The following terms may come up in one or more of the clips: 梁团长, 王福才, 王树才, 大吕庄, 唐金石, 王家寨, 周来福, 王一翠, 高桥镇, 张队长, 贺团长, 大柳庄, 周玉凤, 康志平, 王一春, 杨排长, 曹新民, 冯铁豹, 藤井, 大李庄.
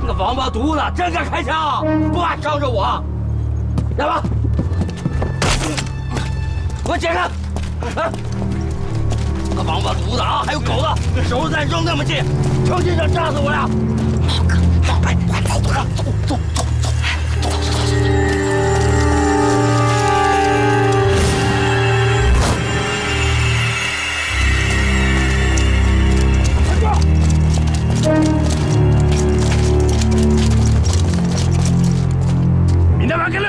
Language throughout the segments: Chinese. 那个王八犊子真敢开枪，不怕伤着我？来吧，给我解开！啊，那个王八犊子啊，还有狗子，手榴弹扔那么近，瞧你想炸死我呀！老哥，老白，快走，走。 把劲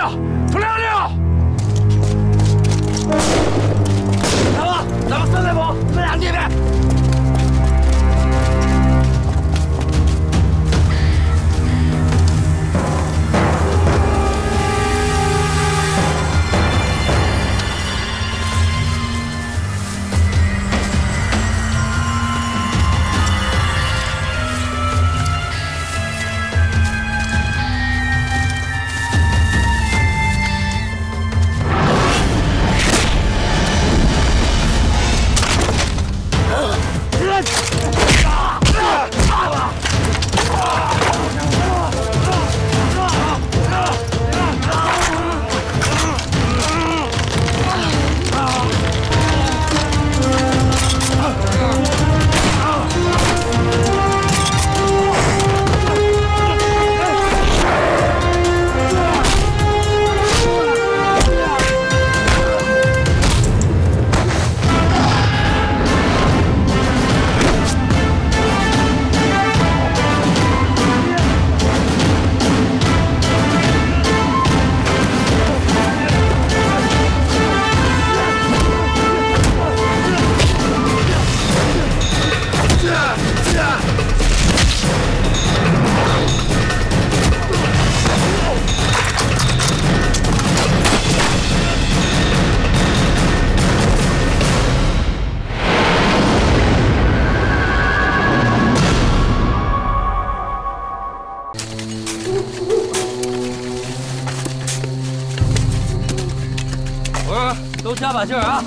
儿啊，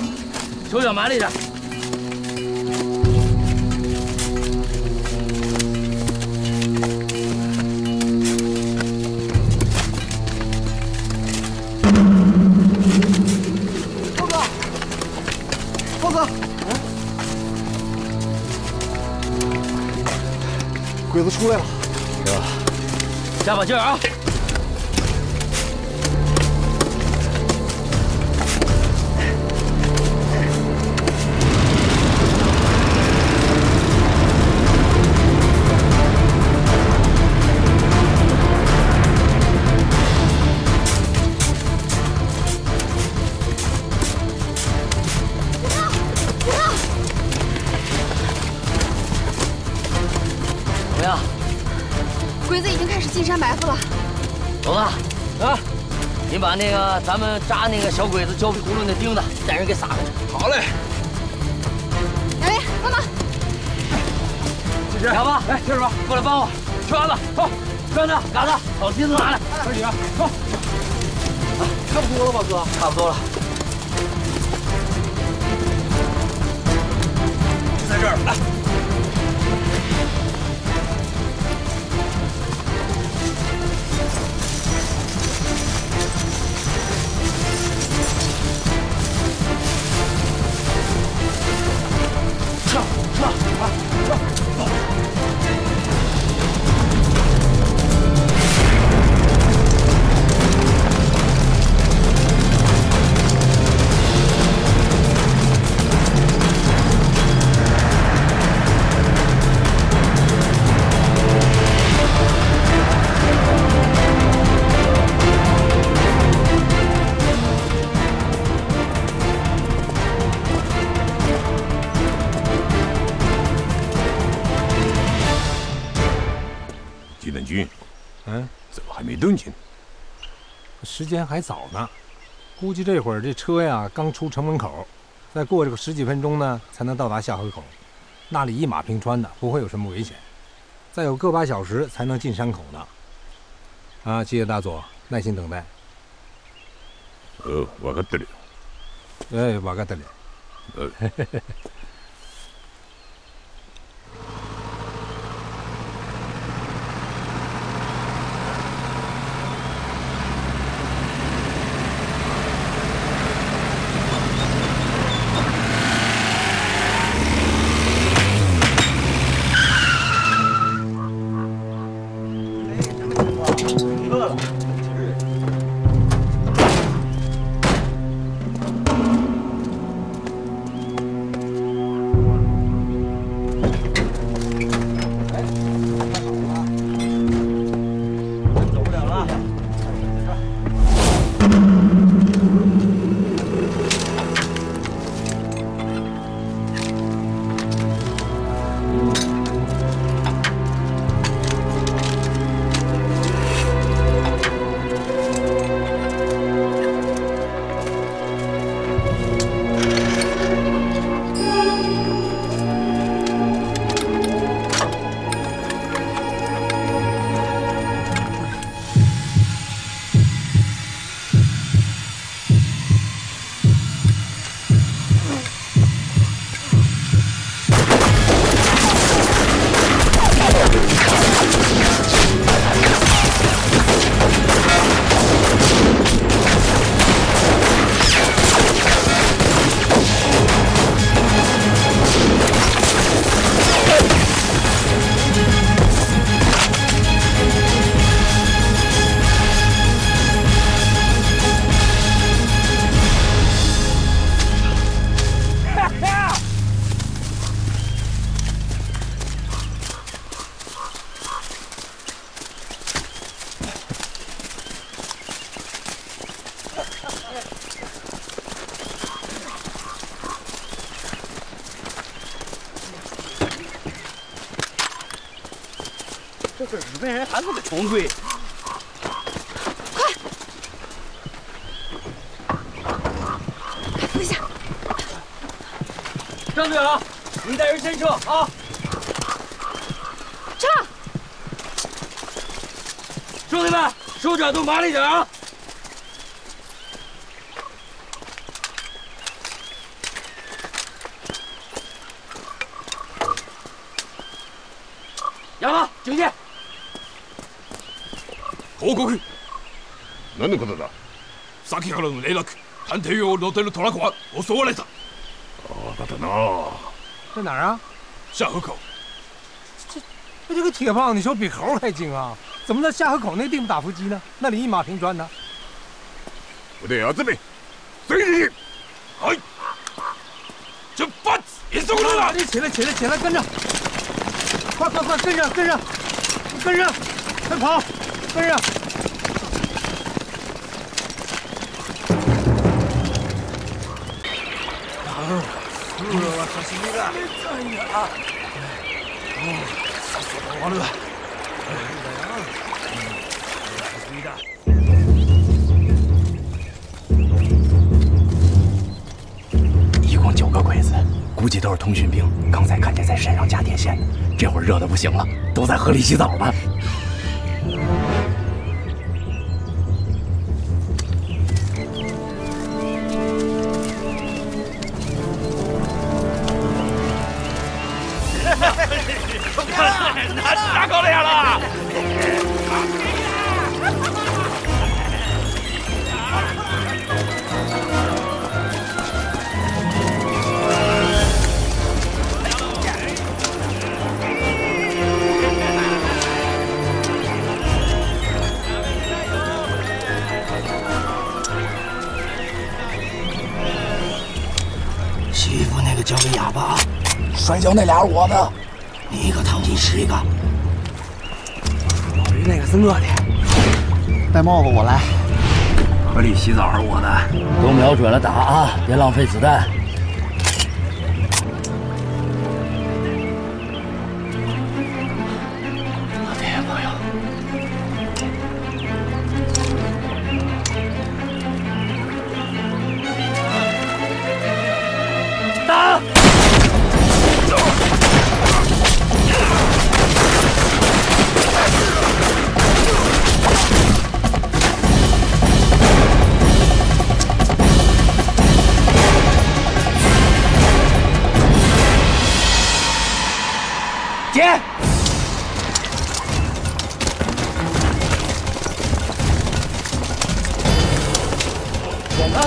手脚麻利点。 把那个咱们扎那个小鬼子胶皮轱辘那钉子，带人给撒过去。好嘞。哎，妈妈，这是小子，哎，听着吧，过来帮我，栓子，走，栓子、杆子、草梯子拿来，快点，走。啊，差不多了吧，哥？差不多了。就在这儿，来。时间还早呢，估计这会儿这车呀刚出城门口，再过这个十几分钟呢才能到达下河口，那里一马平川的，不会有什么危险。再有个把小时才能进山口呢。啊，谢谢大佐耐心等待。わかってる。哎，わかってる。这个日本人还是个穷鬼。快，跪下！张队长，你带人先撤啊！撤！兄弟们，手脚都麻利点啊！ 警戒！報告。何のことだ？先からの連絡、探偵用の乗ってるトラックは襲われた。ああ、だな。在哪儿啊？下河口。这个铁棒，你说比猴还精啊？怎么在下河口那地方打伏击呢？那里一马平川呢？我得要这边，随你。哎，出发！一走路了。起来，起来，起来，跟着。 快快快，跟上跟上跟上，快跑，跟上！一共9个鬼子，估计都是通讯兵，刚才看见在山上架电线的。 这会儿热的不行了，都在河里洗澡呢。拿高粱了！交给哑巴啊！摔跤那俩我的，你一个躺进10个。老于那个是我的，戴帽子我来。河里洗澡是我的，都瞄准了打啊，别浪费子弹。老天爷保佑！打！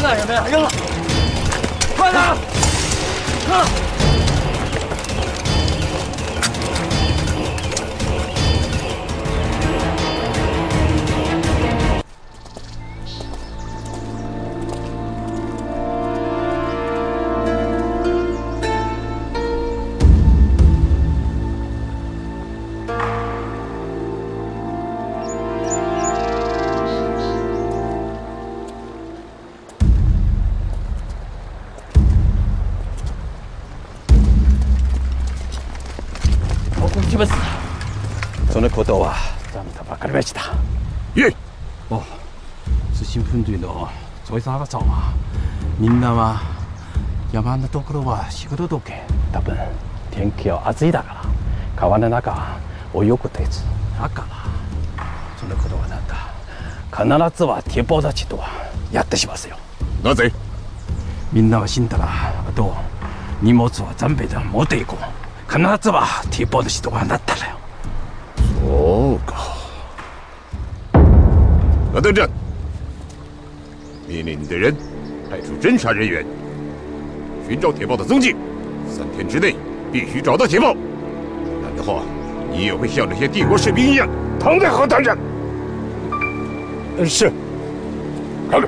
干什么呀？扔了！快打！啊！ことは残念ばかりでした。いえ。お、通信分隊のゾイさんがさま、みんなは山のところは仕事どけ。多分天気は暑いだから川の中泳ぐてつ。だからそのことはなんだ。必ずは鉄砲たちとはやってしますよ。なぜ？みんなは死んだらあと荷物は全部で持っていこう。必ずは鉄砲たちとはなったらよ。 そうか。那队长，命令你的人派出侦查人员，寻找铁豹的踪迹，3天之内必须找到铁豹，不然的话，你也会像这些帝国士兵一样躺在河滩上。是。看看。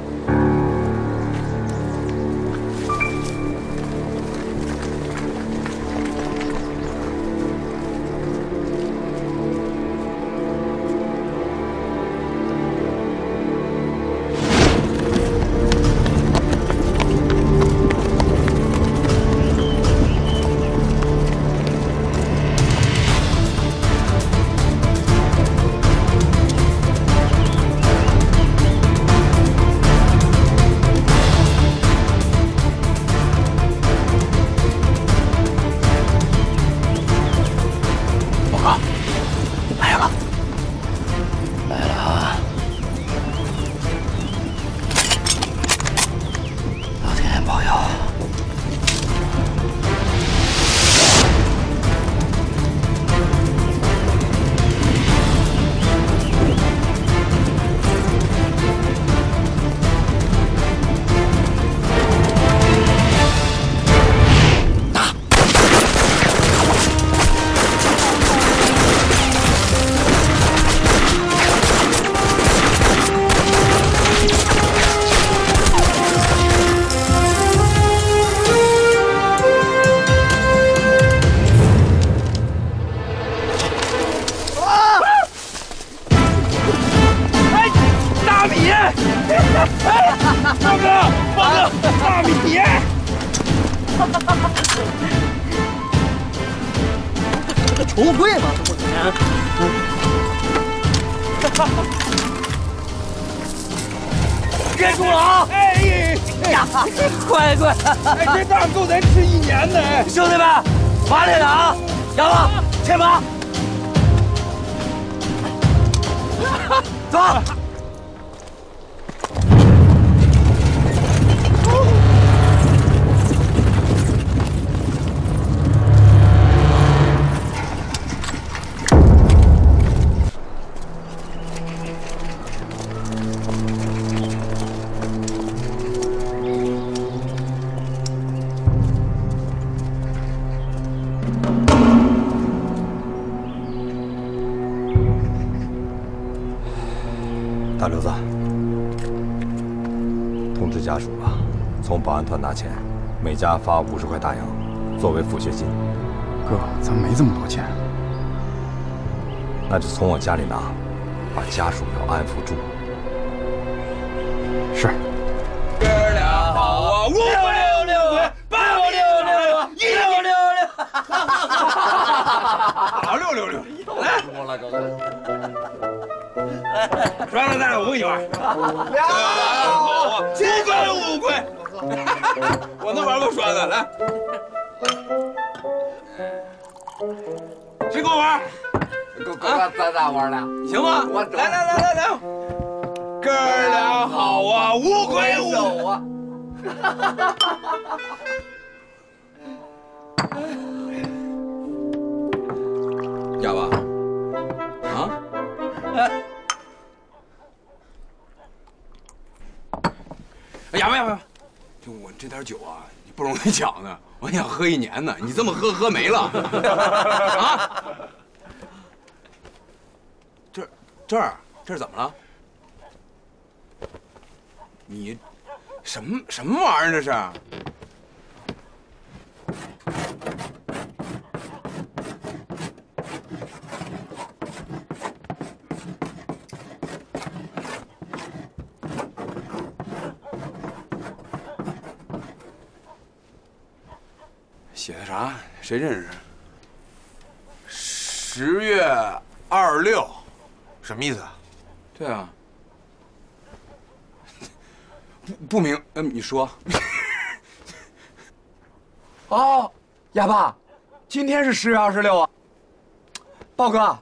大米蝶！橱柜嘛，不钱。憋住了啊！哎呀，快快！哎，这大够咱吃一年的！兄弟们，麻利了啊！丫头，切马，走。 大刘子，通知家属啊，从保安团拿钱，每家发50块大洋，作为抚恤金。哥，咱没这么多钱。那就从我家里拿，把家属要安抚住。是。哥俩好啊，566、866、1666，来，我来，赚了，咱俩五一万，5块5块，我能玩过栓的，来，谁跟我玩？哥，咱俩玩了，行吗？来，哥俩好啊，5块5啊，哑巴，啊？ 呀吧，就我这点酒啊，你不容易抢的。我想喝一年呢，你这么喝没了啊？这儿怎么了？你什么玩意儿这是？写的啥？谁认识？10月26，什么意思啊？对啊，不明，你说。哦，哑巴，今天是10月26啊。豹哥，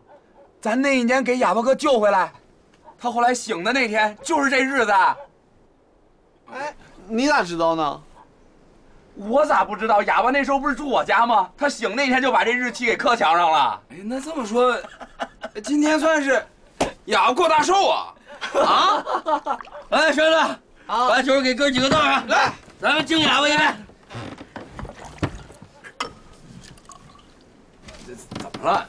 咱那一年给哑巴哥救回来，他后来醒的那天就是这日子。哎，你咋知道呢？ 我咋不知道？哑巴那时候不是住我家吗？他醒那天就把这日期给刻墙上了。哎，那这么说，今天算是哑巴过大寿啊！啊！哎，栓子，啊、把酒给哥几个倒上，来，咱们敬哑巴一杯。这怎么了？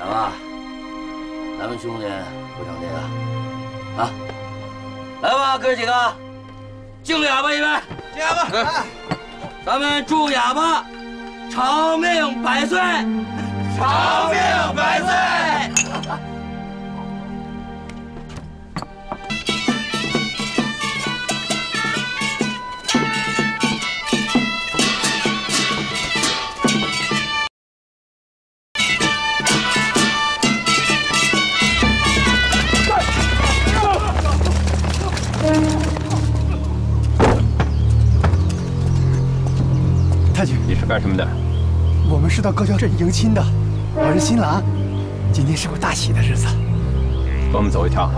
哑巴，咱们兄弟不讲这个，啊！来吧，哥几个，敬哑巴一杯！敬哑巴！来，咱们祝哑巴长命百岁！长命百岁！干什么的？我们是到高桥镇迎亲的，我是新郎，今天是我大喜的日子。跟我们走一趟。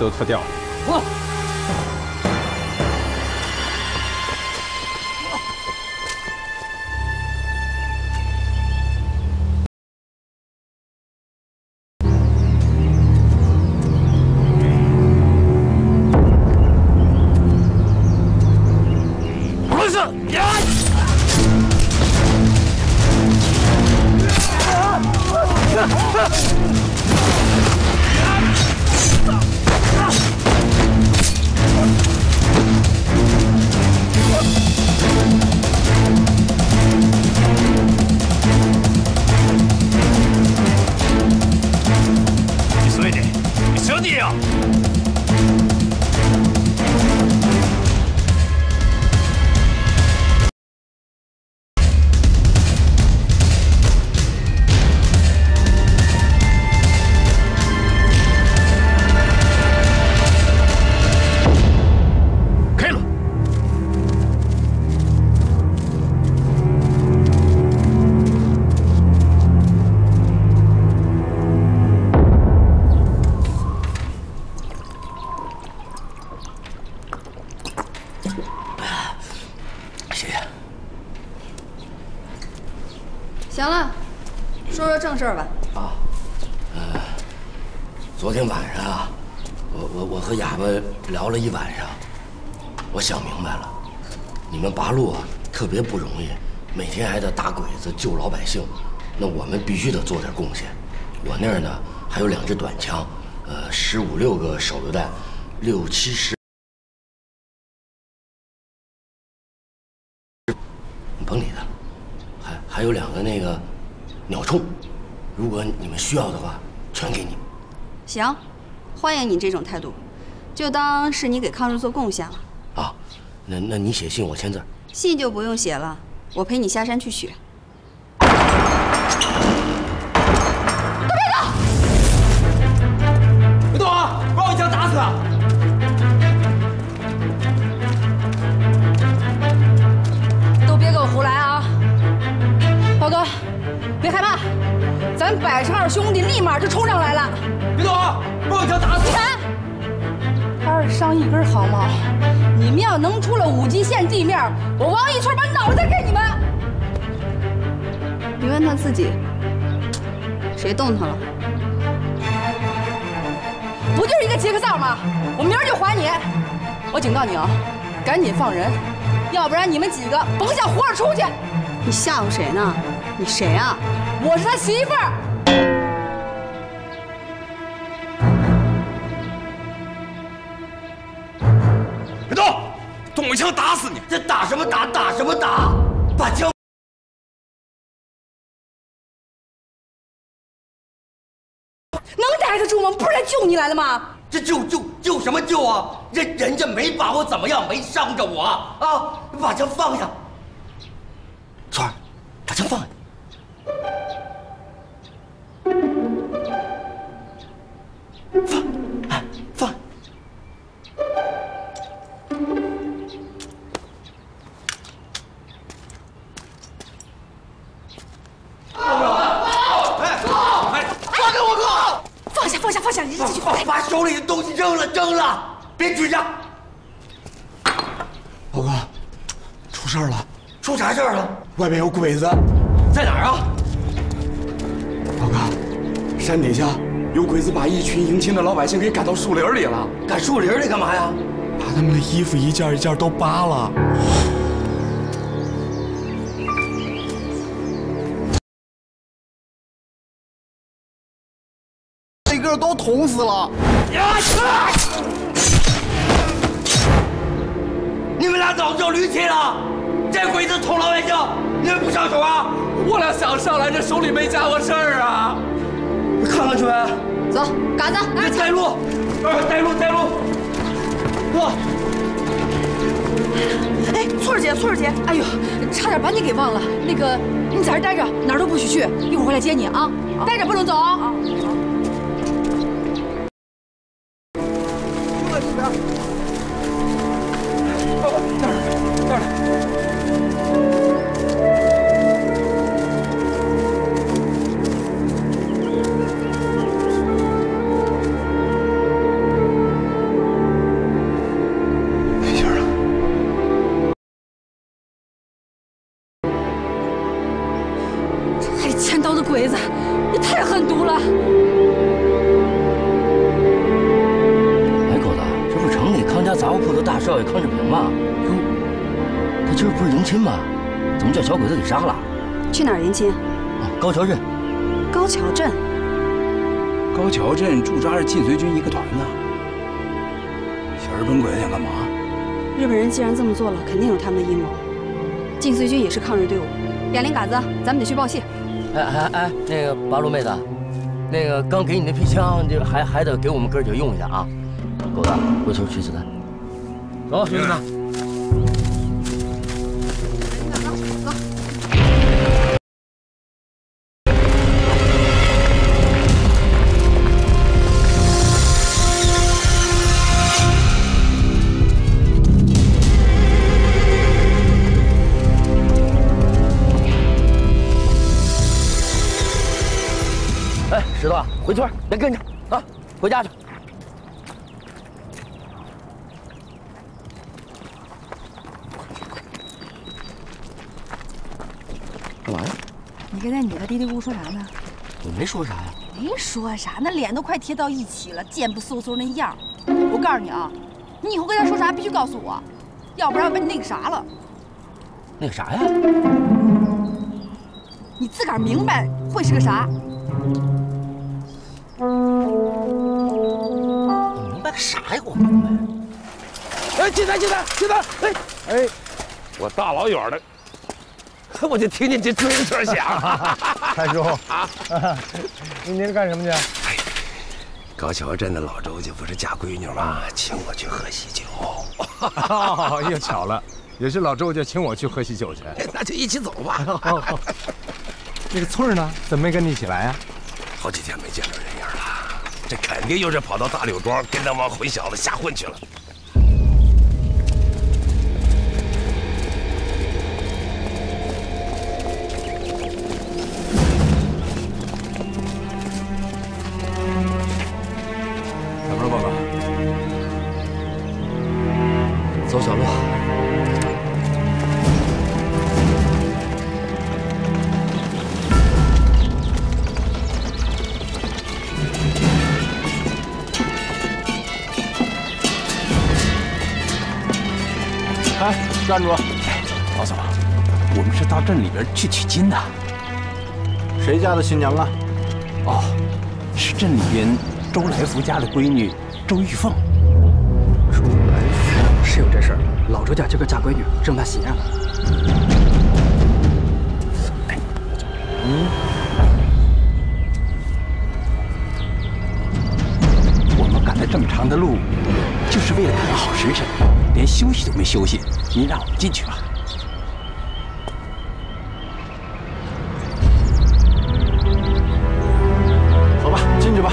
都脱掉了。定。开了。谢谢。行了，说说正事儿吧。啊，昨天晚上啊，我和哑巴聊了一晚上，我想明白了，你们八路啊特别不容易，每天还得打鬼子救老百姓，那我们必须得做点贡献。我那儿呢还有两支短枪，15、16个手榴弹，6、70。 甭理他，还有2个那个鸟铳，如果你们需要的话，全给你。行，欢迎你这种态度，就当是你给抗日做贡献了。啊，那你写信我签字。信就不用写了，我陪你下山去取。都别动！别动啊！不然我一枪打死他！ 别害怕，咱120兄弟立马就冲上来了。别动啊，不然我一枪打死你！他是上一根毫毛，你们要能出了5级线地面，我王一春把脑袋给你们！你问他自己，谁动他了？不就是一个杰克萨吗？我明儿就还你！我警告你啊，赶紧放人，要不然你们几个甭想活着出去！你吓唬谁呢？ 你谁啊？我是他媳妇儿。别动，动我一枪打死你！这打什么打？打什么打？把枪！能待得住吗？不是来救你来了吗？这救什么救啊？人家没把我怎么样，没伤着我啊！把枪放下，川儿，把枪放下。 放！放开我哥！放下！你继续放开！把手里的东西扔了，别举着！老哥，出事了！出啥事了？外面有鬼子，在哪儿啊？老哥，山底下。 有鬼子把一群迎亲的老百姓给赶到树林里了，赶树林里干嘛呀？把他们的衣服一件一件都扒了。一个都捅死了。你们俩早就驴踢了，这鬼子捅老百姓，你们不上手啊？我俩想上来，这手里没家伙事儿啊。 看看去呗，走，嘎子，来带路，带路，哥。哎，翠儿姐，哎呦，差点把你给忘了。那个，你在这待着，哪儿都不许去，一会儿回来接你啊。待着不能走啊。过来这边。那儿。 鬼子，你太狠毒了！哎，狗子，这不是城里康家杂货铺的大少爷康志平吗？哟，他今儿不是迎亲吗？怎么叫小鬼子给杀了？去哪儿迎亲？啊，高桥镇。高桥镇。高桥镇驻扎着晋绥军一个团呢。小日本鬼子想干嘛？日本人既然这么做了，肯定有他们的阴谋。晋绥军也是抗日队伍。哑铃嘎子，咱们得去报信。 哎，那个八路妹子，那个刚给你那批枪，这还得给我们哥几个用一下啊。狗子，回头取子弹。走，取子弹。石头啊，回村别跟着啊，回家去。干嘛呀？你刚才你和嘀嘀咕咕说啥呢？我没说啥呀。没说啥，那脸都快贴到一起了，贱不嗖嗖那样。我告诉你啊，你以后跟他说啥必须告诉我，要不然我把你那个啥了。那个啥呀？你自个儿明白会是个啥。 我明白个啥呀？我明白。哎，进来！哎，我大老远的，我就听见这自行车响。太叔啊，您是干什么去？哎，高桥镇的老周家不是嫁闺女吗？请我去喝喜酒。又巧了，也是老周家请我去喝喜酒去。那就一起走吧。那个翠儿呢？怎么没跟你一起来啊？ 好几天没见着人影了，这肯定又是跑到大柳庄跟那帮混小子瞎混去了。小妹报告，走小路。 哎，站住！哎，老总，我们是到镇里边去取经的。谁家的新娘啊？哦，是镇里边周来福家的闺女周玉凤。周来福是有这事儿，老周家这个嫁闺女正办喜宴了。哎，我们赶了这么长的路，就是为了赶个好时辰。 连休息都没休息，您让我们进去吧。好吧，进去吧。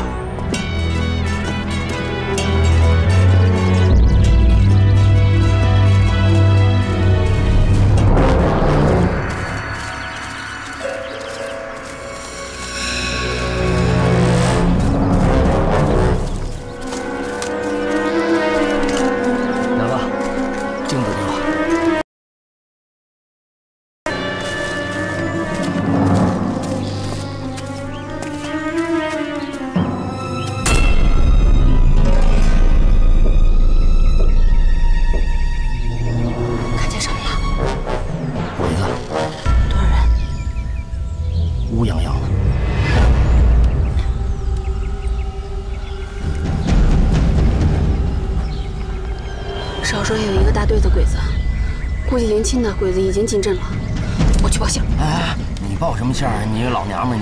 年轻的鬼子已经进镇了，我去报信。哎，你报什么信啊？你一个老娘们，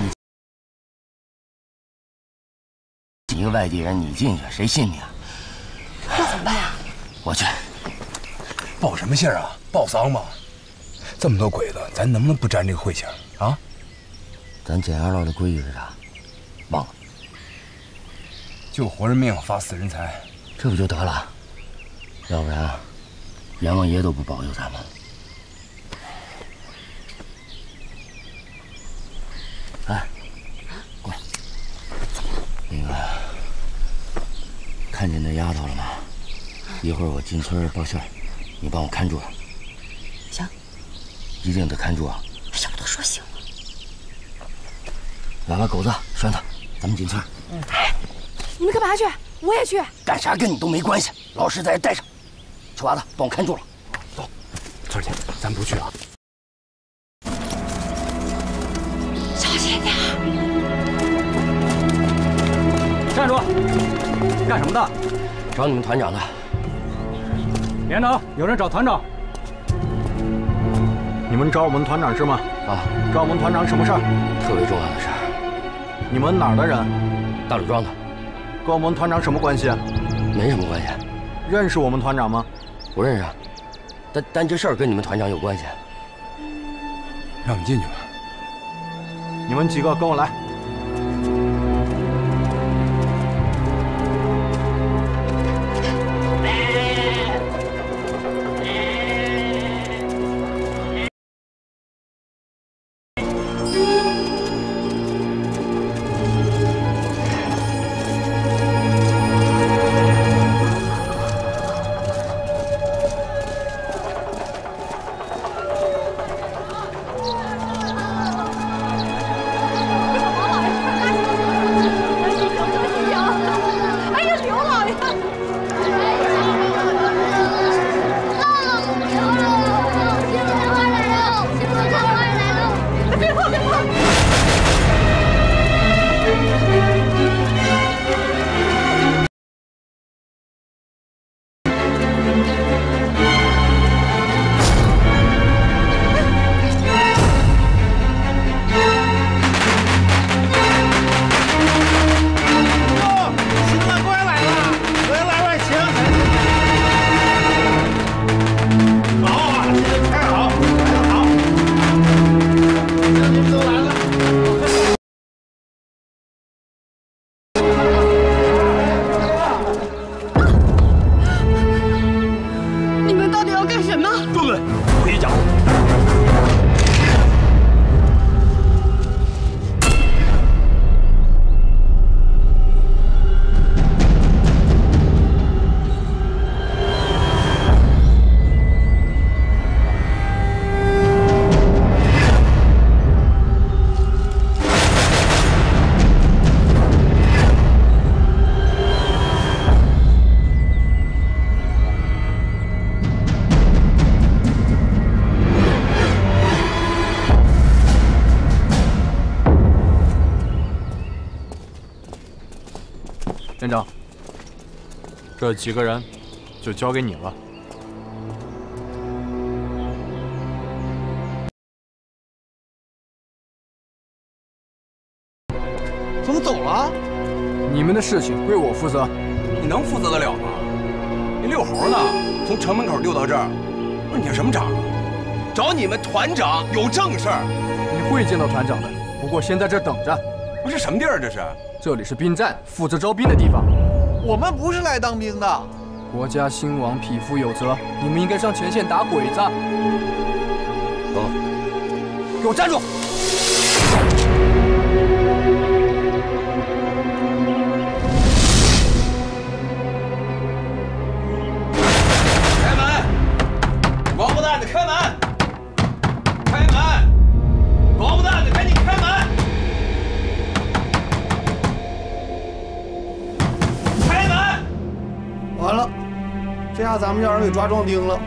你一个外地人，你进去谁信你啊？那怎么办呀？我去。报什么信啊？报丧吗？这么多鬼子，咱能不能不沾这个晦气啊？咱简二老的规矩是啥？忘了。救活人命，发死人财，这不就得了？要不然，阎王爷都不保佑咱们。 哎，过来。那个，看见那丫头了吗？一会儿我进村报信，你帮我看住她。行。一定得看住啊！要不都说行了。来吧，狗子，栓他，咱们进村。嗯。哎，你们干嘛去？我也去。干啥跟你都没关系，老实在这待着。臭娃子，帮我看住了。走，村姐，咱不去啊。 站住！干什么的？找你们团长的。连长，有人找团长。你们找我们团长是吗？啊，找我们团长什么事儿？特别重要的事儿。你们哪儿的人？大吕庄的。跟我们团长什么关系？没什么关系。认识我们团长吗？不认识。但这事儿跟你们团长有关系。让你进去吧。你们几个跟我来。 连长，这几个人就交给你了。怎么走了？你们的事情归我负责，你能负责得了吗？你遛猴呢，从城门口溜到这儿，不是你这什么长？找你们团长有正事儿。你会见到团长的，不过先在这儿等着。不是什么地儿，这是。 这里是兵站，负责招兵的地方。我们不是来当兵的。国家兴亡，匹夫有责。你们应该上前线打鬼子。走，给我站住！开门！王八蛋的，开门！开门！王八蛋的，赶紧开门！ 完了，这下咱们让人给抓壮丁了。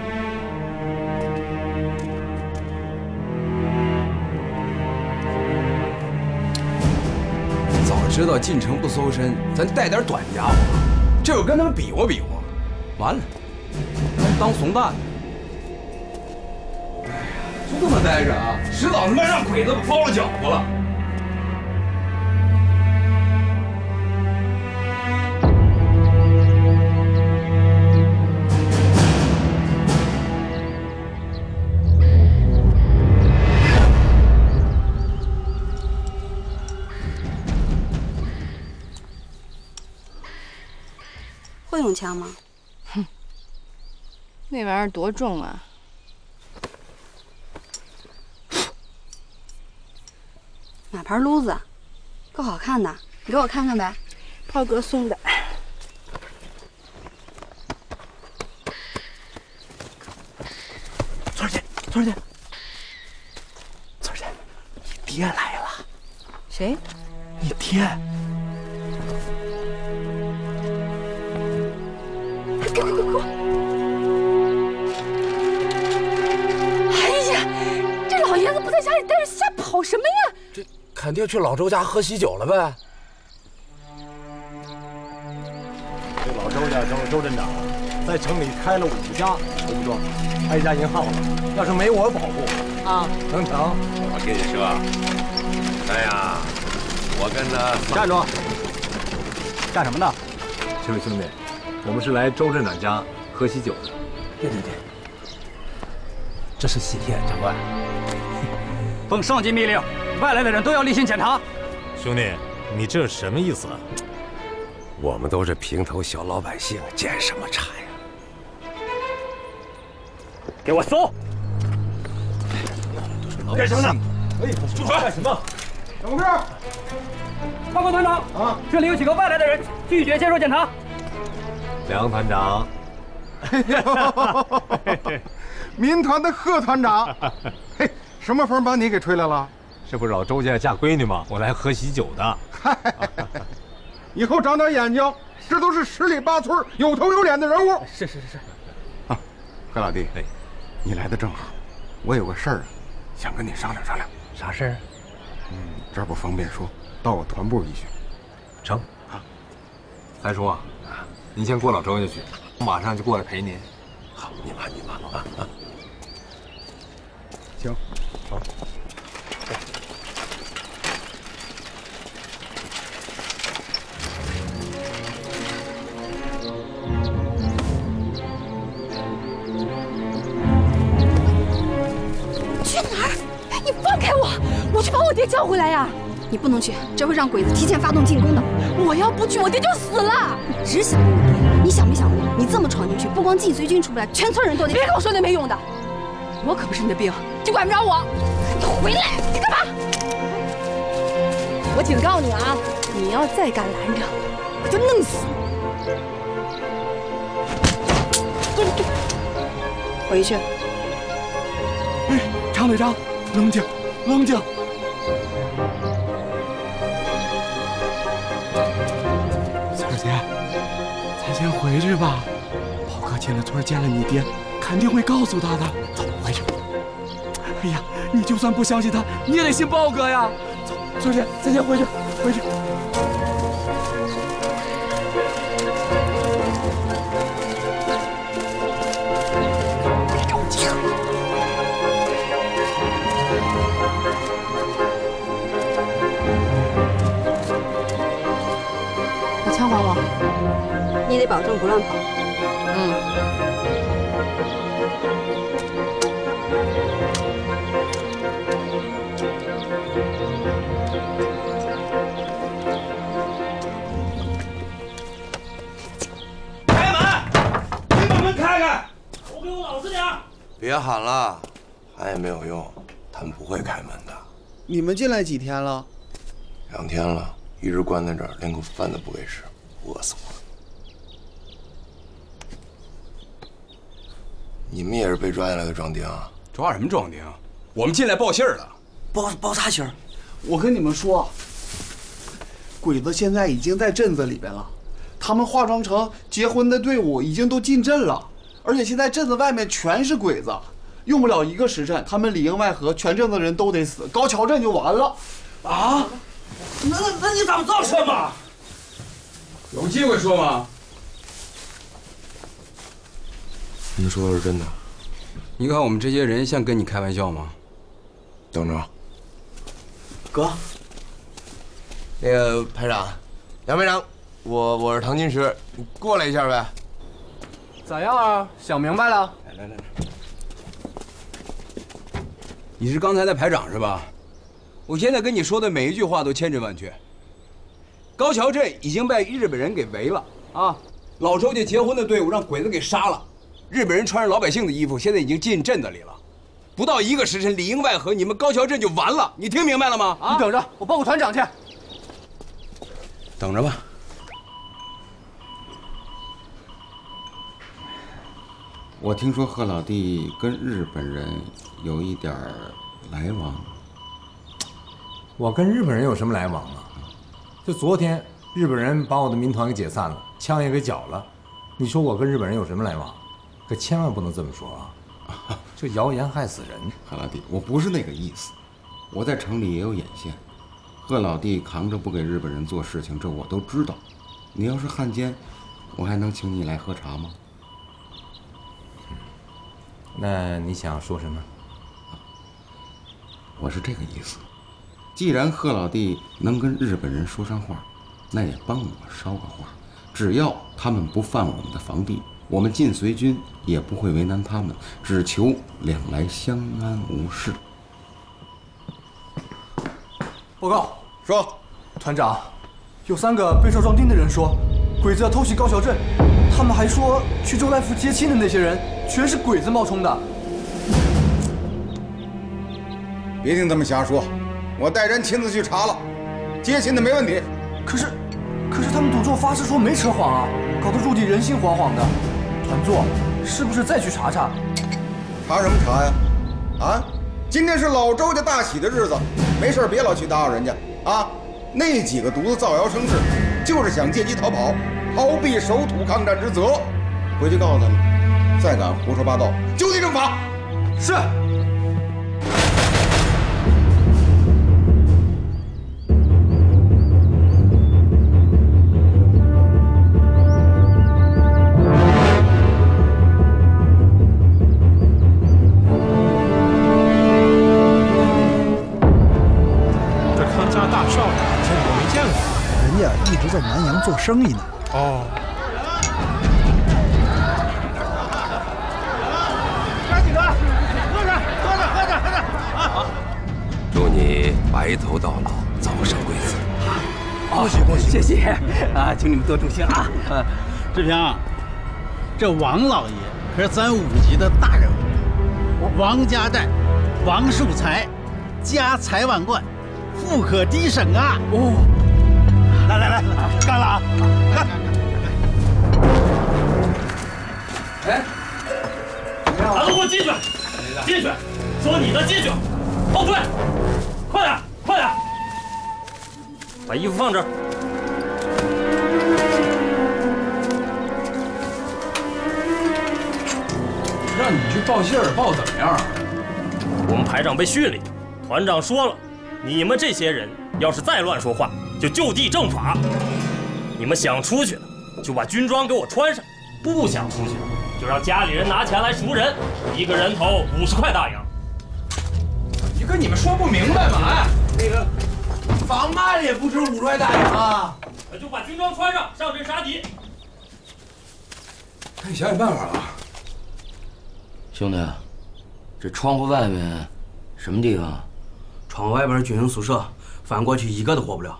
早知道进城不搜身，咱带点短家伙，这会跟他们比划比划，完了，咱当怂蛋呢。哎呀，就这么待着啊，迟早他妈让鬼子包了饺子了。 会用枪吗？哼，那玩意儿多重啊！哪盘撸子？够好看的，你给我看看呗。炮哥送的。村儿姐，村儿姐，村儿姐，你爹来了。谁？你爹。 快！哎呀，这老爷子不在家里待着，瞎跑什么呀？这肯定去老周家喝喜酒了呗。这老周家就是周镇长，在城里开了5家，对不对？开一家银号了，要是没我保护啊，能成？我跟你说，哎呀，我跟他站住！干什么呢？这位兄弟，我们是来周镇长家喝喜酒的。对，这是喜帖，长官。奉上级密令，外来的人都要例行检查。兄弟，你这是什么意思啊？我们都是平头小老百姓，检什么查呀？给我搜！ 干什么呢？哎，住手！干什么？怎么回事？报告团长啊，这里有几个外来的人拒绝接受检查。梁团长，民团的贺团长，嘿，什么风把你给吹来了？这不是老周家嫁闺女吗？我来喝喜酒的。以后长点眼睛，这都是十里八村有头有脸的人物。是。啊，贺老弟，哎，你来的正好，我有个事儿啊。 想跟你商量商量，啥事儿？这儿不方便说，到我团部一叙。成啊，三叔啊，您先过老周家去，我马上就过来陪您。好，你忙啊。行，好。我去把我爹叫回来呀！你不能去，这会让鬼子提前发动进攻的。我要不去，我爹就死了。你只想着你爹，你想没想过，你这么闯进去，不光脊髓军出不来，全村人都得……别跟我说那没用的，我可不是你的兵，你管不着我。你回来，你干嘛？我警告你啊，你要再敢拦着，我就弄死你！滚！回去。哎，常队长，冷静。 翠儿姐，咱先回去吧。宝哥进了村见了你爹，肯定会告诉他的。走，回去。哎呀，你就算不相信他，你也得信豹哥呀。走，翠儿姐，咱先回去。 你得保证不乱跑。开门！你把门开开！我给我老实点！别喊了，喊也没有用，他们不会开门的。你们进来几天了？2天了，一直关在这儿，连口饭都不给吃，饿死我了。 你们也是被抓进来的壮丁啊？抓什么壮丁？我们进来报信儿了，报啥信儿？我跟你们说，鬼子现在已经在镇子里边了，他们化妆成结婚的队伍已经都进镇了，而且现在镇子外面全是鬼子，用不了1个时辰，他们里应外合，全镇子人都得死，高桥镇就完了。啊？那你咋不早说嘛？有机会说吗？ 你说的是真的？你看我们这些人像跟你开玩笑吗？等着，哥，那个排长，杨排长，我是唐金石，你过来一下呗。咋样啊？想明白了？来，你是刚才那排长是吧？我现在跟你说的每一句话都千真万确。高桥镇已经被日本人给围了啊！老周家结婚的队伍让鬼子给杀了。 日本人穿着老百姓的衣服，现在已经进镇子里了，不到1个时辰，里应外合，你们高桥镇就完了。你听明白了吗？啊！你等着，我报告团长去。等着吧。我听说贺老弟跟日本人有一点来往。我跟日本人有什么来往啊？就昨天，日本人把我的民团给解散了，枪也给缴了。你说我跟日本人有什么来往？ 可千万不能这么说啊！这谣言害死人。贺老弟，我不是那个意思，我在城里也有眼线。贺老弟扛着不给日本人做事情，这我都知道。你要是汉奸，我还能请你来喝茶吗？那你想说什么？我是这个意思。既然贺老弟能跟日本人说上话，那也帮我捎个话。只要他们不犯我们的防地，我们晋绥军也不会为难他们，只求两来相安无事。报告说，团长，有3个被哨装丁的人说，鬼子要偷袭高桥镇。他们还说去周来福接亲的那些人全是鬼子冒充的。别听他们瞎说，我带人亲自去查了，接亲的没问题。可是他们赌咒发誓说没扯谎啊，搞得驻地人心惶惶的。团座，是不是再去查查？查什么查呀？啊，今天是老周家大喜的日子，没事别老去打扰人家啊。那几个犊子造谣生事，就是想借机逃跑，逃避守土抗战之责。回去告诉他们，再敢胡说八道，就地正法。是。 做生意呢？哦。抓紧的，喝着，喝着，喝着，喝着啊！祝你白头到老，早生贵子。恭喜恭喜！谢谢啊，请你们多助兴啊！志平，这王老爷可是咱5级的大人物，王家寨，王树才，家财万贯，富可敌省啊！哦。 来来来，干了啊！干！哎，哪个给我进去？进去！说你的进去！后退！快点，快点！把衣服放这儿。让你去报信儿，报怎么样？我们排长被训了，团长说了，你们这些人要是再乱说话。 就地正法，你们想出去就把军装给我穿上，不想出去就让家里人拿钱来赎人，1个人头50块大洋。你跟你们说不明白嘛？那个房卖也不值5块大洋啊！就把军装穿上，上阵杀敌。看你想想办法吧，兄弟，这窗户外面什么地方？窗户外边是军营宿舍，翻过去1个都活不了。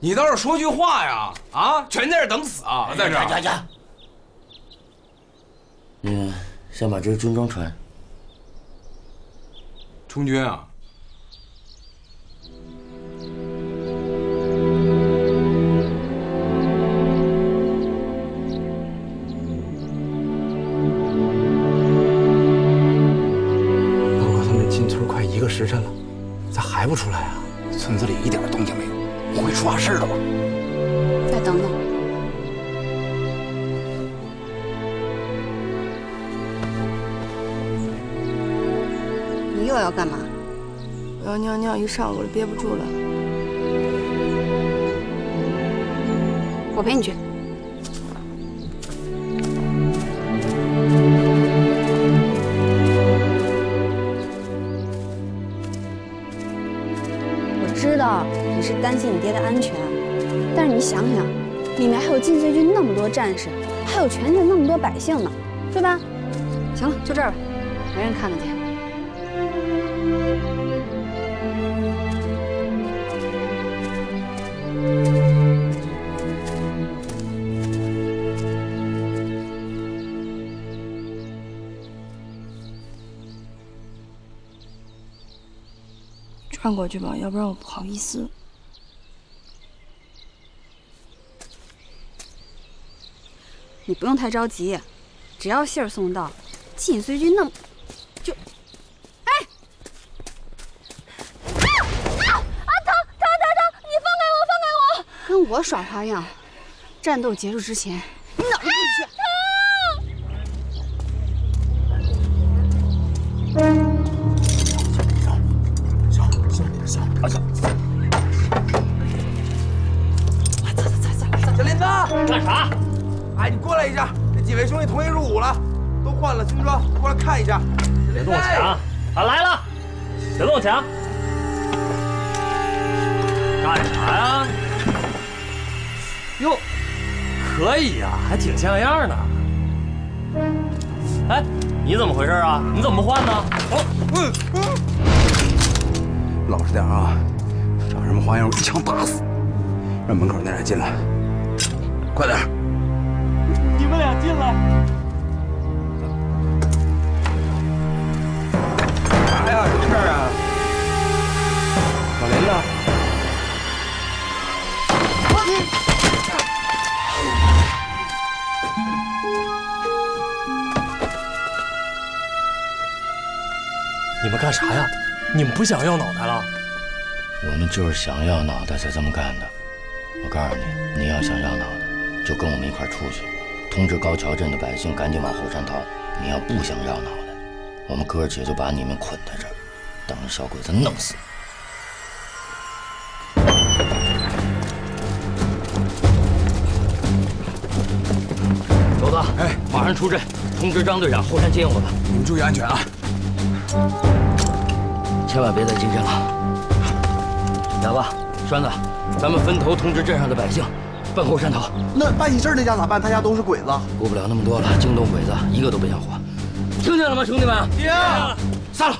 你倒是说句话呀！啊，全在这等死啊，在这儿。你先把这军装穿。充军啊！报告他们进村快1个时辰了，咋还不出来啊？村子里一点动静没有。 不会出大事了吧？再等等。你又要干嘛？我要尿尿，一上午了，憋不住了。我陪你去。 是担心你爹的安全，但是你想想，里面还有晋绥军那么多战士，还有全镇那么多百姓呢，对吧？行了，就这儿吧，没人看得见。转过去吧，要不然我不好意思。 你不用太着急，只要信儿送到，晋绥军那就……哎！啊啊！疼！你放开我！跟我耍花样，战斗结束之前，你哪儿都不许去！小林子，干啥？ 哎，你过来一下，这几位兄弟同意入伍了，都换了军装，过来看一下。别动我钱啊！俺来了，别动墙。干啥呀？哟，可以呀、啊，还挺像样呢。哎，你怎么回事啊？你怎么不换呢？哦，老实点啊，耍什么花样，我一枪打死。让门口那俩进来，快点。你们俩进来。 哎呀，什么事儿啊？老林呢？你们干啥呀？你们不想要脑袋了？我们就是想要脑袋才这么干的。我告诉你，你要想要脑袋，就跟我们一块出去，通知高桥镇的百姓赶紧往后山逃。你要不想要脑袋， 我们哥儿几个就把你们捆在这儿，等着小鬼子弄死。狗子，哎，马上出阵，通知张队长后山接应我们。你们注意安全啊，千万别再进阵了。哑巴、栓子，咱们分头通知镇上的百姓，奔后山逃。那办喜事那家咋办？他家都是鬼子，顾不了那么多了，惊动鬼子，一个都别想活。 听见了吗，兄弟们？听见了，散了。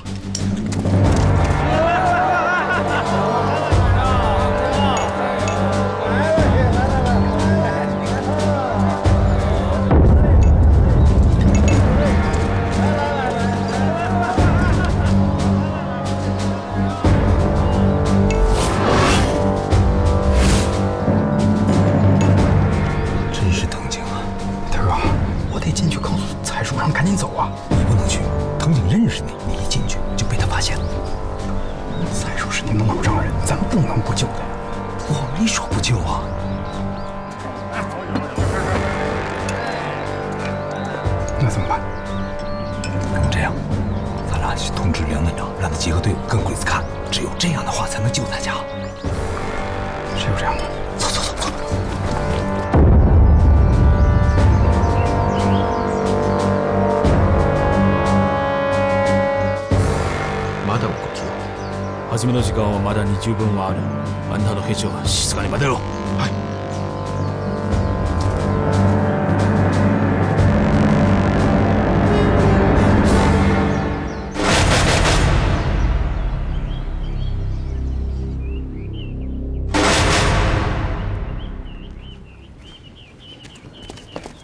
真是藤井啊，头啊，我得进去告诉财叔，让他赶紧走啊！ 藤井认识你，你一进去就被他发现了。才叔是你们老丈人，咱们不能不救他呀。我没说不救啊。那怎么办？这样，咱俩去通知梁队长，让他集合队伍跟鬼子看。只有这样的话，才能救大家。只有这样的。 初めの時間はまだ20分はある。あんたの兵士は静かに待てろ。はい。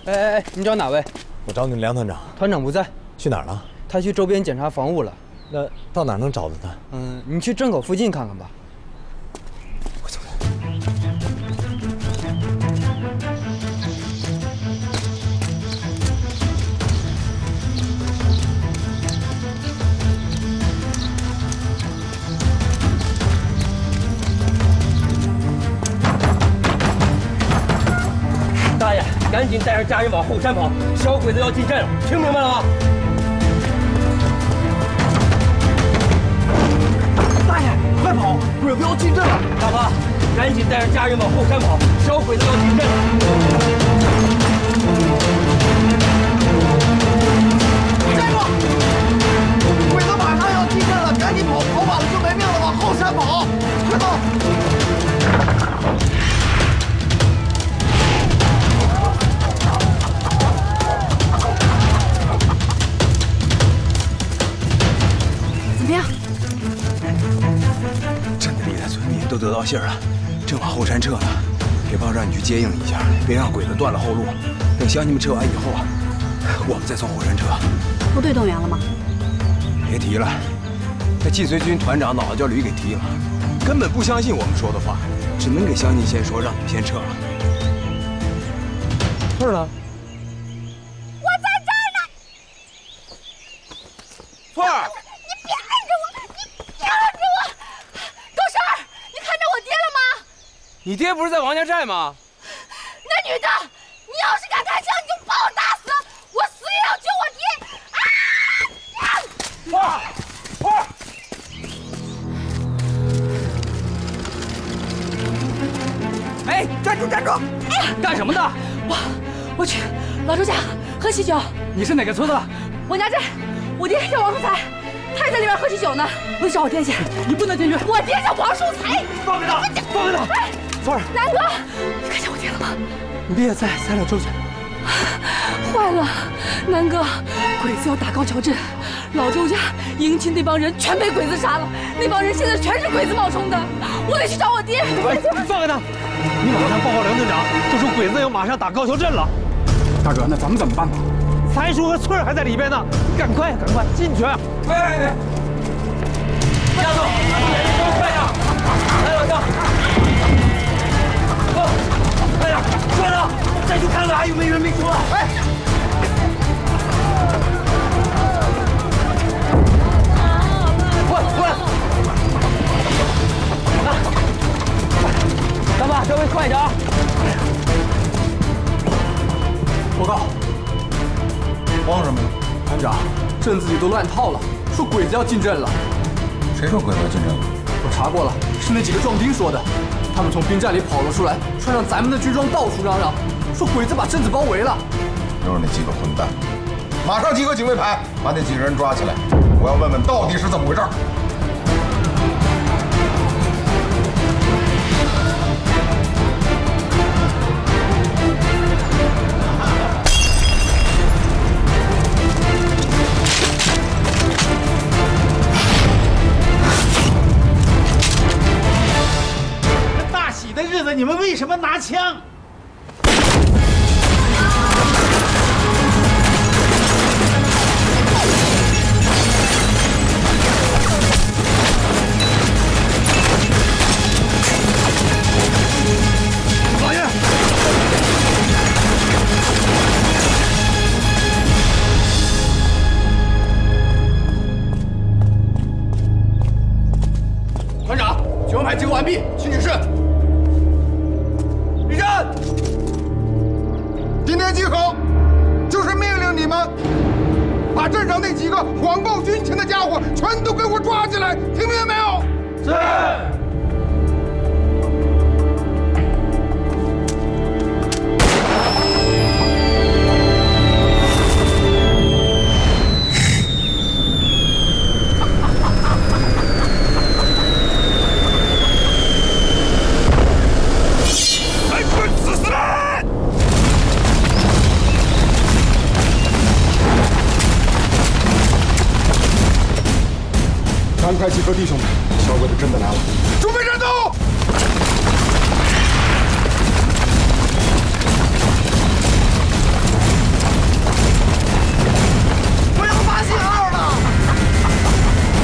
哎哎哎，你找哪位？我找你梁团长。团长不在。去哪儿了？他去周边检查防务了。 那到哪能找到他？嗯，你去镇口附近看看吧。我走。大爷，赶紧带着家人往后山跑，小鬼子要进镇了，听明白了吗？ 快跑！鬼子要进镇了！大哥，赶紧带着家人往后山跑，小鬼子要进镇了！站住！鬼子马上要进镇了，赶紧跑！跑晚了就没命了，往后山跑！快走！怎么样？ 镇子里的村民都得到信儿了，正往后山撤呢。给报让你去接应一下，别让鬼子断了后路。等乡亲们撤完以后啊，我们再从后山撤。部队动员了吗？别提了，那晋绥军团长脑袋叫驴给踢了，根本不相信我们说的话，只能给乡亲先说，让你们先撤了。事儿呢？我在这儿呢。翠儿。 你爹不是在王家寨吗？那女的，你要是敢开枪，你就把我打死，我死也要救我爹！啊！花儿，哎，站住！哎，干什么的？我去老周家喝喜酒。你是哪个村的？王家寨，我爹叫王福才。还在里边喝喜酒呢。我得找我爹去，你不能进去。我爹叫王树才。放开他！放开他！哎，凤儿，南哥，你看见我爹了吗？你爹也在，咱俩出去。 坏了，南哥，鬼子要打高桥镇，老周家、迎亲那帮人全被鬼子杀了，那帮人现在全是鬼子冒充的，我得去找我爹。喂，你放开他！你马上报告梁队长，就说鬼子要马上打高桥镇了。大哥，那咱们怎么办吧？才叔和翠儿还在里边呢，赶快，赶快进去！喂喂喂！丫头，快点，来老张，走，快点，快点！ 再去看看还有没有人没出来！哎，快！干爸，稍微快一点啊！报告，慌什么呀？团长，镇子里都乱套了，说鬼子要进镇了。谁说鬼子要进镇了？我查过了，是那几个壮丁说的。他们从兵站里跑了出来，穿上咱们的军装，到处嚷嚷。 说鬼子把镇子包围了，又是那几个混蛋！马上集合警卫排，把那几个人抓起来！我要问问到底是怎么回事。大喜的日子，你们为什么拿枪？ 集合完毕，请指示。立正！今天集合，就是命令你们把镇上那几个谎报军情的家伙全都给我抓起来，听明白没有？是。赶快集合，弟兄们！小鬼的真的来了，准备战斗！不要发信号了！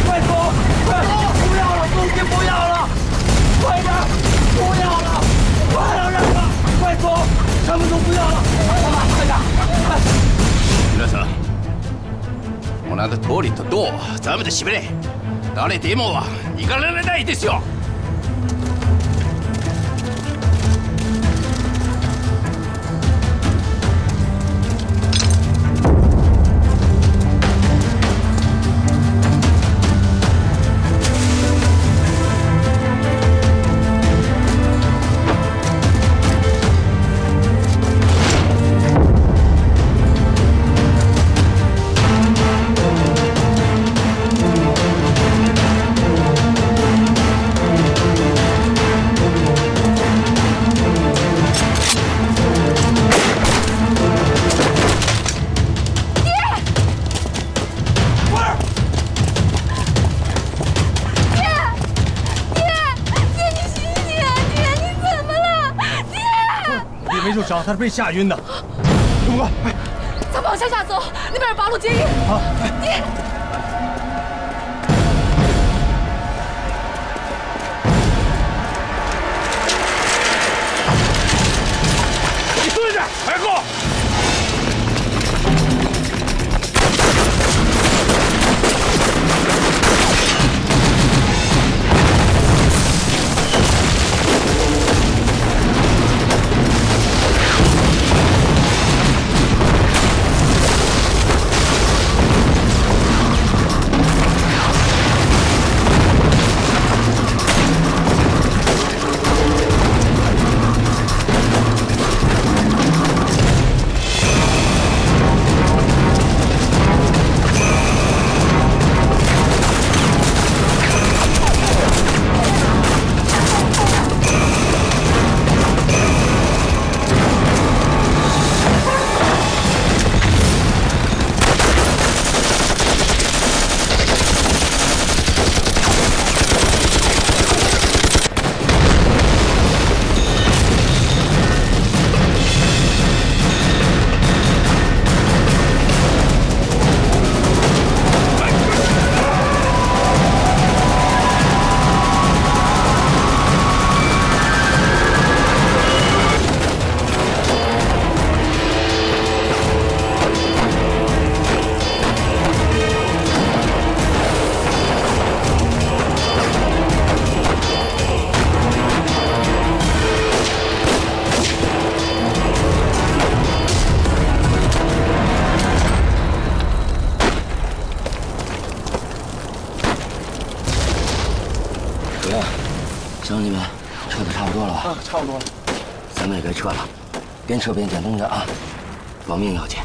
快走！快走！不要了，东西不要了！快点！不要了！快点，让开！快走！什么都不要了！干嘛？快点！皆さん、同じ通りとドア、全部で閉めれ。 誰でも逃がられないですよ。他是被吓晕的，不过，哎，咱们往乡下走，那边有八路接应。好，爹。你蹲着，快给我！差不多了，咱们也该撤了，边撤边捡东西啊，保命要紧。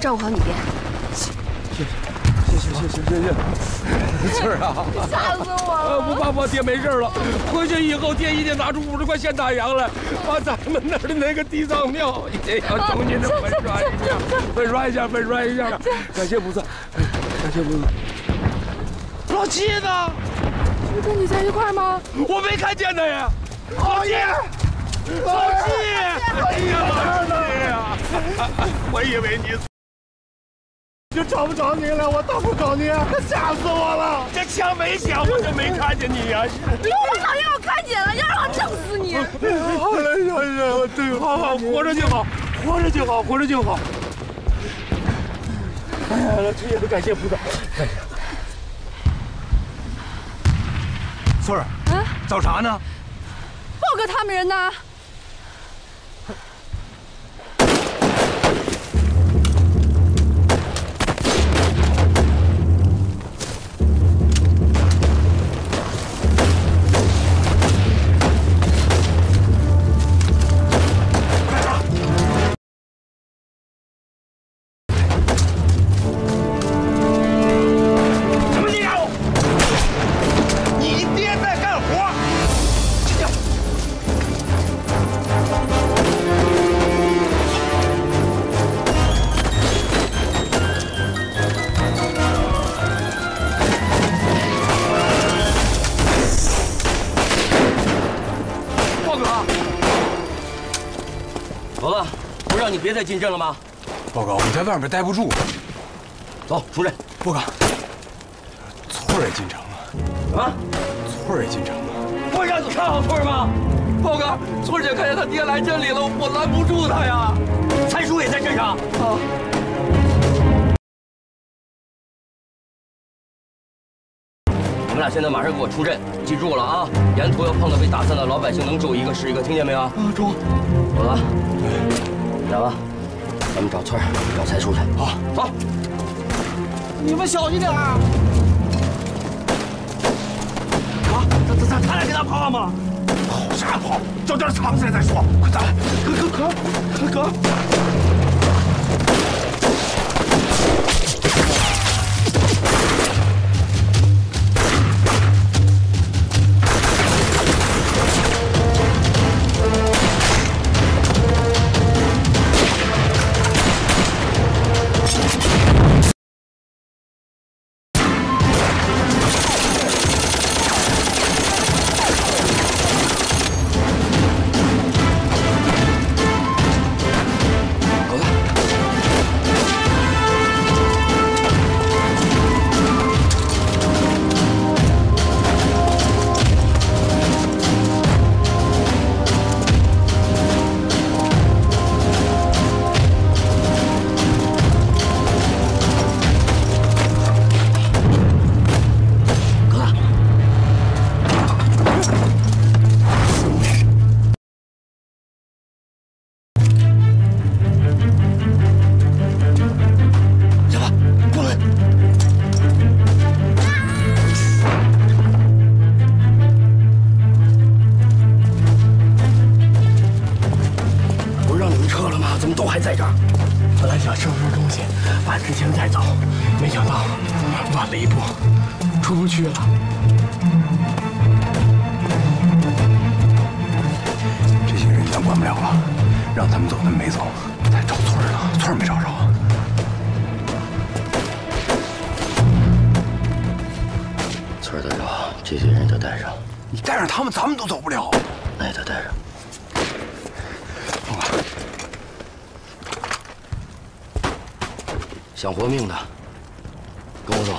这我和你编，谢谢，翠儿啊，吓死我了！不怕，爹没事了。回去以后，爹一定拿出50块现大洋来，把咱们那儿的那个地藏庙一定要重新的粉刷一下。感谢菩萨，老七呢？不是跟你在一块儿吗？我没看见他呀，老七。 老七，哎呀，老七呀！我以为你就找不着你了，我到处找你，吓死我了！这枪没响，我就没看见你呀！我早让我看见了，要让我整死你！好，活着就好，活着就好。哎呀，老七，感谢菩萨，感谢。翠儿，找啥呢？豹哥他们人呢？ 哎别再进镇了吗？报告，我们在外面待不住。走，出来。报告，翠儿也进城了。啊？翠儿也进城了。我让你看好翠儿吗？报告，翠儿姐看见她爹来镇里了，我拦不住她呀。三叔也在镇上。啊。 咱俩现在马上给我出阵，记住了啊！沿途要碰到被打散的老百姓，能救一个是一个，听见没有？啊，中。走了，来吧，咱们找翠儿，找财叔去。好，走。你们小心点啊！啊，咱俩给他怕吗？跑啥跑？找地儿藏起来再说。快咱，哥。 想活命的，跟我走。走。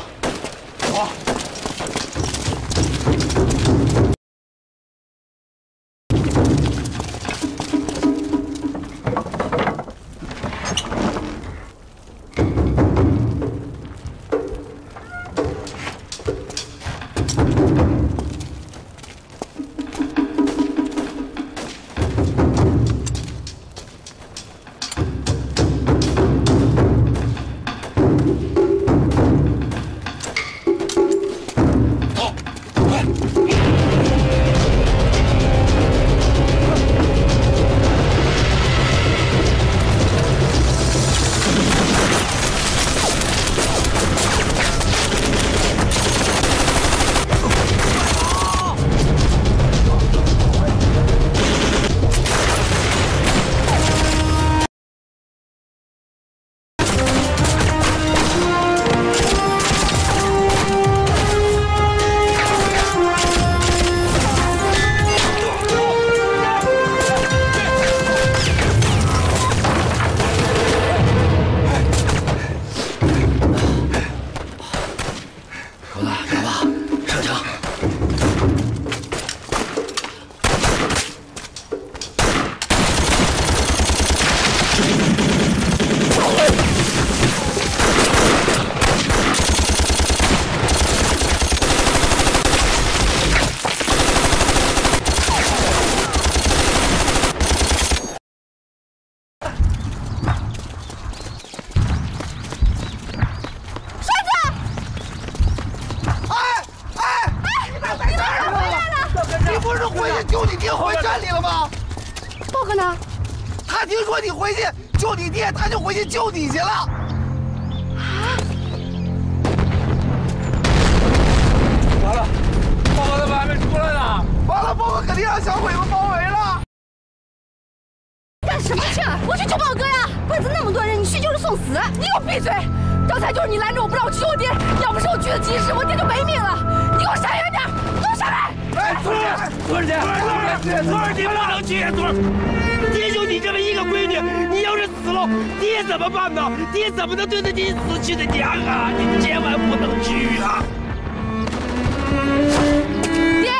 救你去了！啊！完了，报告他们还没出来呢！完了，报告肯定让小鬼子包围了！干什么去？我去救豹哥呀！鬼子那么多人，你去就是送死！你给我闭嘴！刚才就是你拦着我不让我去救我爹，要不是我去的及时，我爹就没命了！你给我闪远点！给我闪开！村儿，你不能去！村儿，爹就你这么一个闺女，你要是死了，爹怎么办呢？爹怎么能对得起死去的娘啊？你千万不能去啊！爹，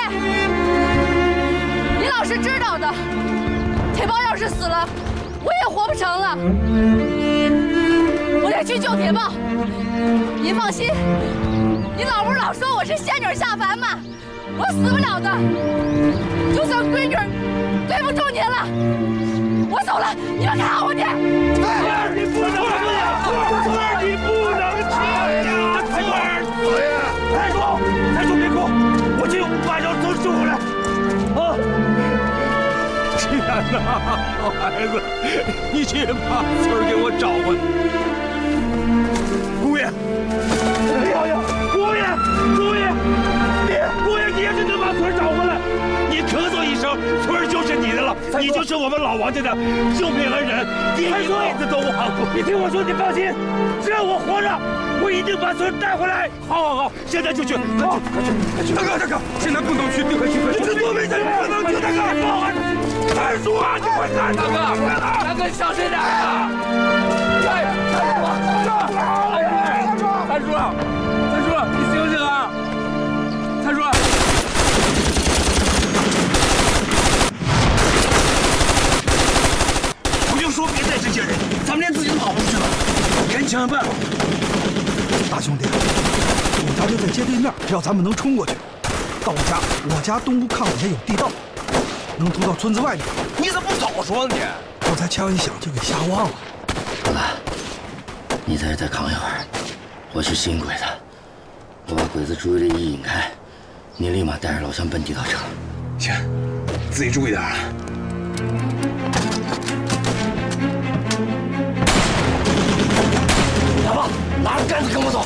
李老师知道的，铁豹要是死了，我也活不成了，我得去救铁豹。您放心，你老不是老说我是仙女下凡吗？ 我死不了的，就算闺女对不住您了，我走了，你们看好我点。哎，你不能去，哎，你不能去呀！太公，别哭，我去把小偷救回来。啊！天哪，好孩子，你去把村儿给我找回来。姑爷，哎呀，姑爷，姑爷。 姑爷，你要是能把村找回来，你咳嗽一声，村就是你的了，你就是我们老王家的救命恩人，你一辈子都忘不了。你听我说，你放心，只要我活着，我一定把村带回来。好，好，好，现在就去，好，快去！大哥，大哥，现在不能去，快去！这多危险，不能去，大哥！二叔啊，你快看，大哥，大哥，小心点啊！哎，三叔，你醒醒啊！ 三叔，我就说别带这些人，咱们连自己都保不住了，赶紧想想办法。大兄弟，我家就在街对面，只要咱们能冲过去，到我家东屋炕底下有地道，能通到村子外面。你怎么不早说呢？你刚才枪一响就给吓忘了。老板，你在这再扛一会儿，我去吸引鬼子，我把鬼子注意力一引开。 你立马带着老乡奔地道城。行，自己注意点啊。老婆，拿着杆子跟我走。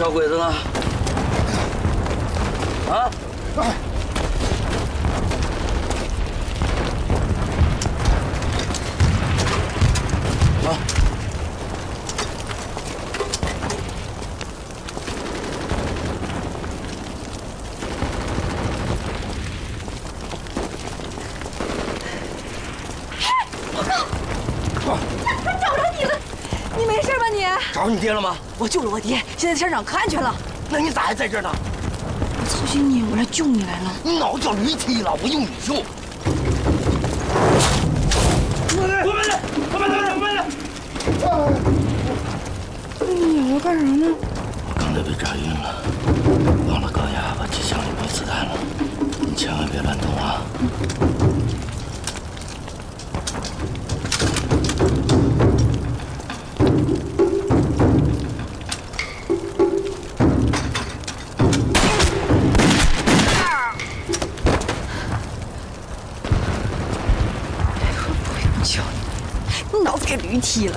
小鬼子呢？啊！好。老高，他找着你了，你没事吧你？找你爹了吗？我救了我爹，现在山上可安全了。那你咋还在这儿呢？ 曹新民，我来救你来了！你脑子叫驴踢了，我用你救！我们来！你咬我干啥呢？我刚才被炸晕了，忘了高压，把机箱里没子弹了，你千万别乱动啊！踢了！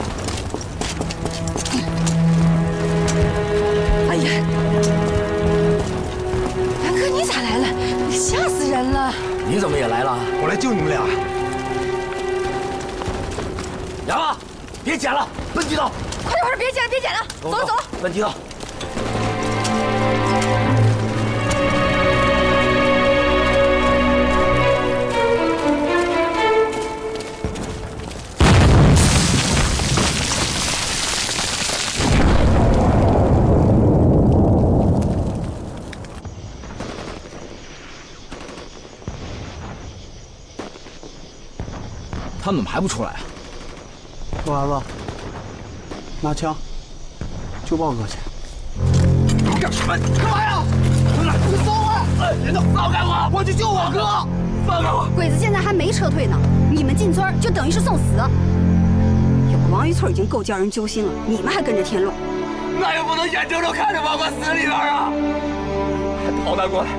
哎呀，南哥你咋来了？你吓死人了！你怎么也来了？我来救你们俩。牙啊，别捡了，奔地道！快点，快点，别捡了，别捡了！走了，走了，奔地道。 他们怎么还不出来啊？臭孩子，拿枪，就报哥去！你干什么？干嘛呀？回来！你松开！别动！放开我！我去救我哥！放开我！鬼子现在还没撤退呢，你们进村就等于是送死。有个王一翠已经够叫人揪心了，你们还跟着添乱，那又不能眼睁睁看着我往死里边啊！还逃难过来，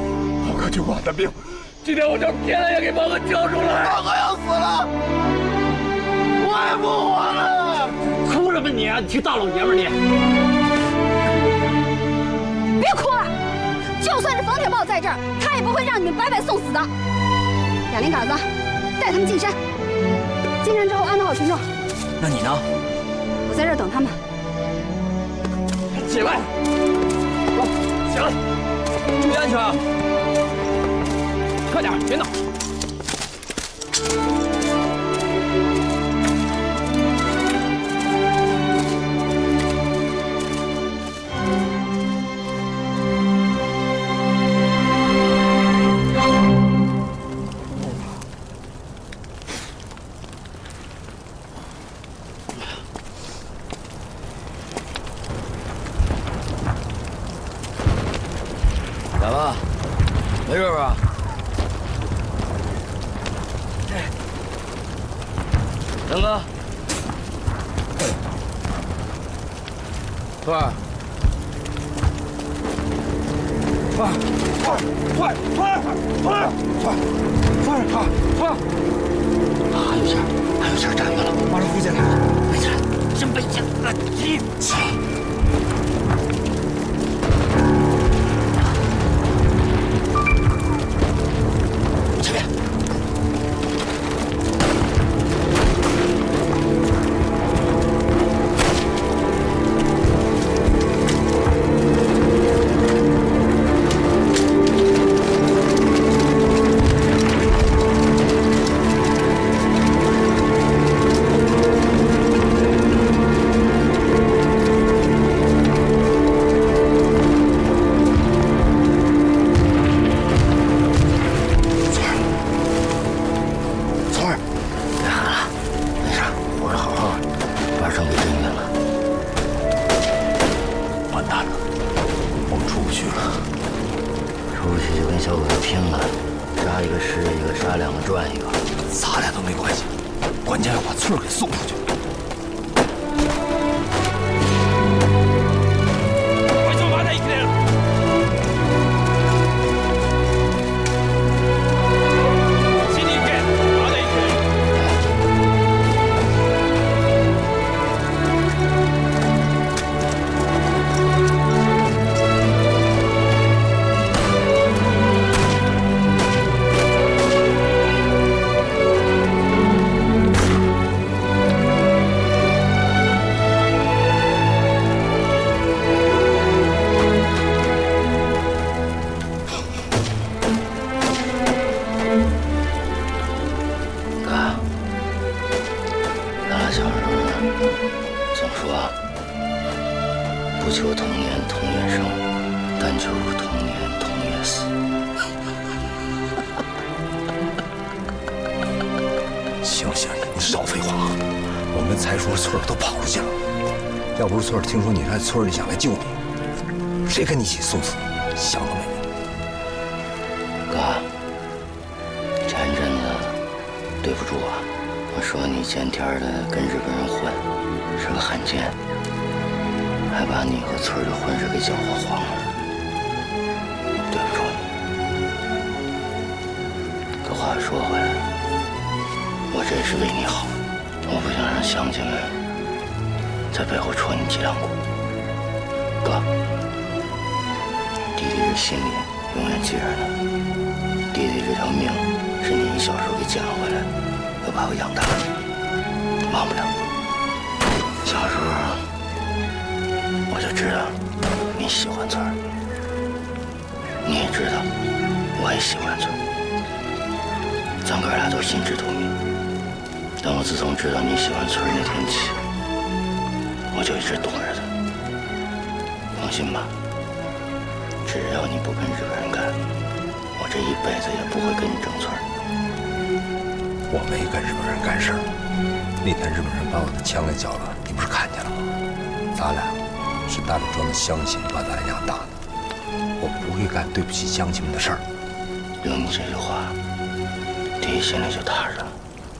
我哥救过我的命，今天我叫天爷给把我救出来！我哥要死了！ 我也不活了！哭什么你？你挺大老爷们你！别哭了，就算是冯铁豹在这儿，他也不会让你们白白送死的。哑铃杆子，带他们进山。进山之后安排好群众。那你呢？我在这儿等他们。起来，走，起来，注意安全啊！快点，别闹。祝同年同月死。行行，你少废话啊！我们才叔村都跑出去了，要不是村听说你在村里想来救你，谁跟你一起送死？想了没？ 对不住啊，我说你见天的跟日本人混，是个汉奸，还把你和村里的婚事给搅和黄了，对不住。可话说回来，我这也是为你好，我不想让乡亲们在背后戳你脊梁骨。哥，弟弟这心里永远记着呢，弟弟这条命。 是你小时候给捡回来，又把我养大的，忘不了。小时候我就知道你喜欢村儿，你也知道我也喜欢村儿，咱哥俩都心知肚明。但我自从知道你喜欢村儿那天起，我就一直懂着他。放心吧，只要你不跟日本人干，我这一辈子也不会跟你争村儿。 我没跟日本人干事儿，那天日本人把我的枪给缴了，你不是看见了吗？咱俩是大李庄的乡亲把咱俩养大的，我不会干对不起乡亲们的事儿。有你这句话，弟弟心里就踏实了。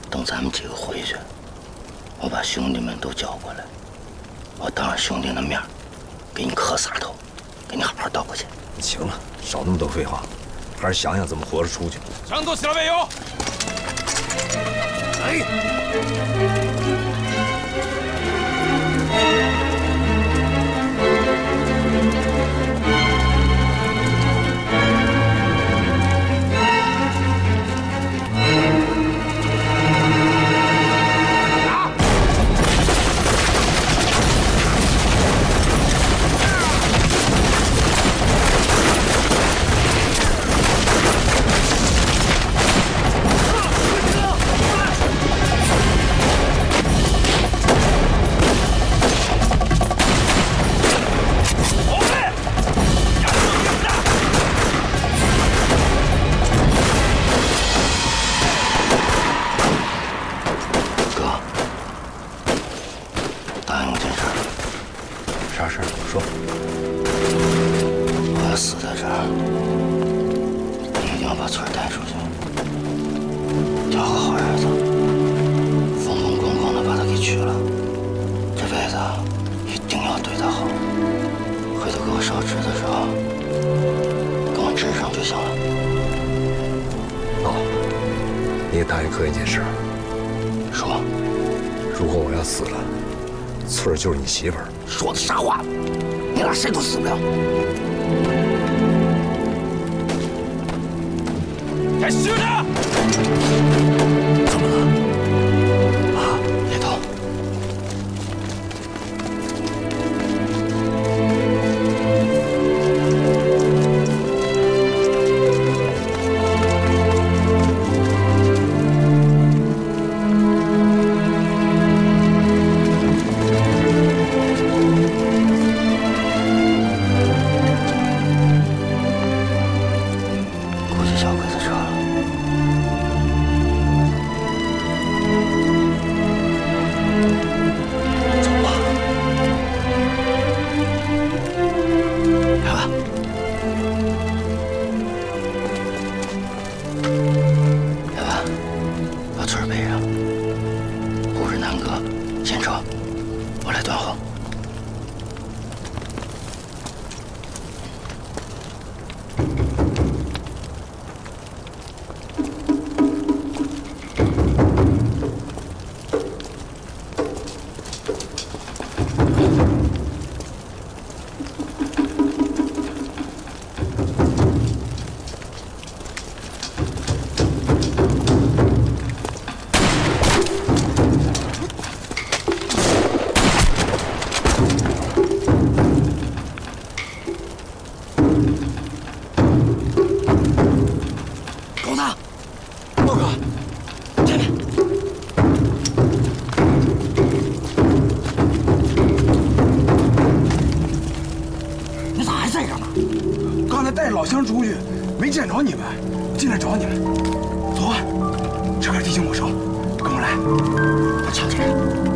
等咱们几个回去，我把兄弟们都叫过来，我当着兄弟的面给你磕仨头，给你好好道个歉。行了，少那么多废话，还是想想怎么活着出去。战斗起来，没有？ 来！打！就是你媳妇儿说的傻话，你俩谁都死不了。该死的！怎么了？啊！别动！你咋还在这呢？刚才带着老乡出去，没见着你们，进来找你们。走啊，这块地形我熟，跟我来。我瞧瞧。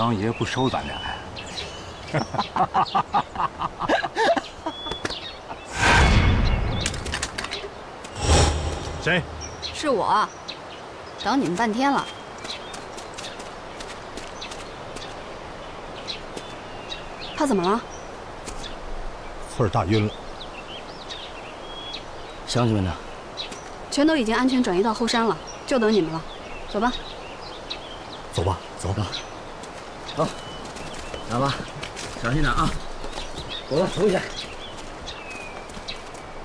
张爷不收咱俩呀！谁？是我，等你们半天了。他怎么了？翠儿大晕了。乡亲们呢？全都已经安全转移到后山了，就等你们了。走吧。走吧，走吧。 走，来吧，小心点啊！我扶一下。